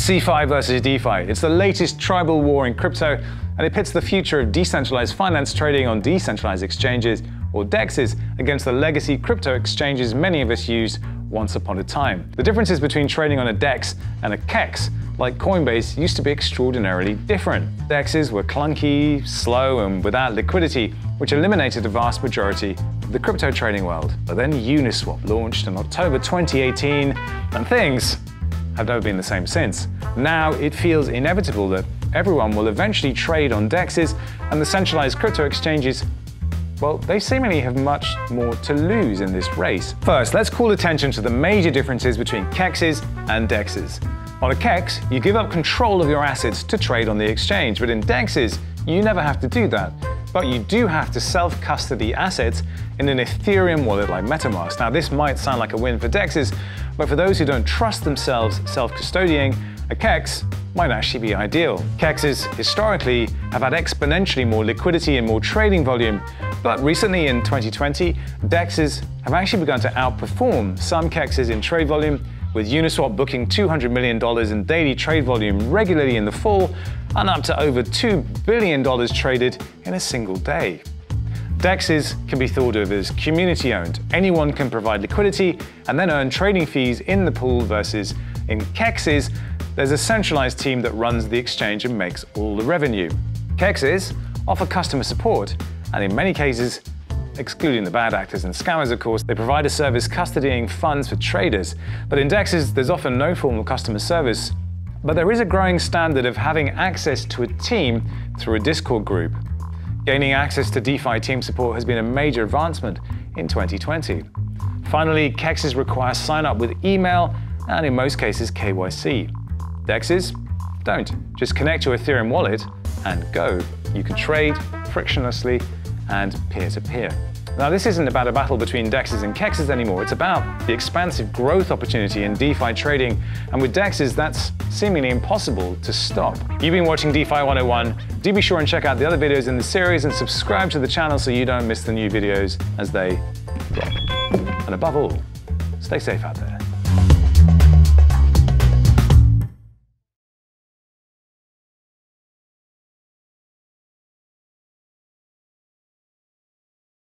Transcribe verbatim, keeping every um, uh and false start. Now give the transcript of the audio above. C five versus DeFi. It's the latest tribal war in crypto, and it pits the future of decentralized finance trading on decentralized exchanges, or D E Xs, against the legacy crypto exchanges many of us used once upon a time. The differences between trading on a D E X and a C E X, like Coinbase, used to be extraordinarily different. D E Xs were clunky, slow, and without liquidity, which eliminated the vast majority of the crypto trading world. But then Uniswap launched in October twenty eighteen, and things have never been the same since. Now it feels inevitable that everyone will eventually trade on D E Xs, and the centralized crypto exchanges, well, they seemingly have much more to lose in this race. First, let's call attention to the major differences between C E Xs and D E Xs. On a C E X, you give up control of your assets to trade on the exchange, but in D E Xs, you never have to do that. But you do have to self-custody assets in an Ethereum wallet like Metamask. Now, this might sound like a win for D E Xs, but for those who don't trust themselves self-custodying, a C E X might actually be ideal. C E Xs historically have had exponentially more liquidity and more trading volume, but recently in twenty twenty, D E Xs have actually begun to outperform some C E Xs in trade volume, with Uniswap booking two hundred million dollars in daily trade volume regularly in the fall, and up to over two billion dollars traded in a single day. D E Xs can be thought of as community-owned. Anyone can provide liquidity and then earn trading fees in the pool, versus in C E Xs, there's a centralized team that runs the exchange and makes all the revenue. C E Xs offer customer support, and in many cases, excluding the bad actors and scammers, of course, they provide a service custodying funds for traders. But in D E Xs, there's often no formal customer service. But there is a growing standard of having access to a team through a Discord group. Gaining access to DeFi team support has been a major advancement in twenty twenty. Finally, C E Xs require sign-up with email and, in most cases, K Y C. D E Xs don't. Just connect your Ethereum wallet and go. You can trade frictionlessly and peer-to-peer. Now, this isn't about a battle between D E Xs and C E Xs anymore. It's about the expansive growth opportunity in DeFi trading. And with D E Xs, that's seemingly impossible to stop. You've been watching DeFi one oh one. Do be sure and check out the other videos in the series and subscribe to the channel so you don't miss the new videos as they drop. And above all, stay safe out there.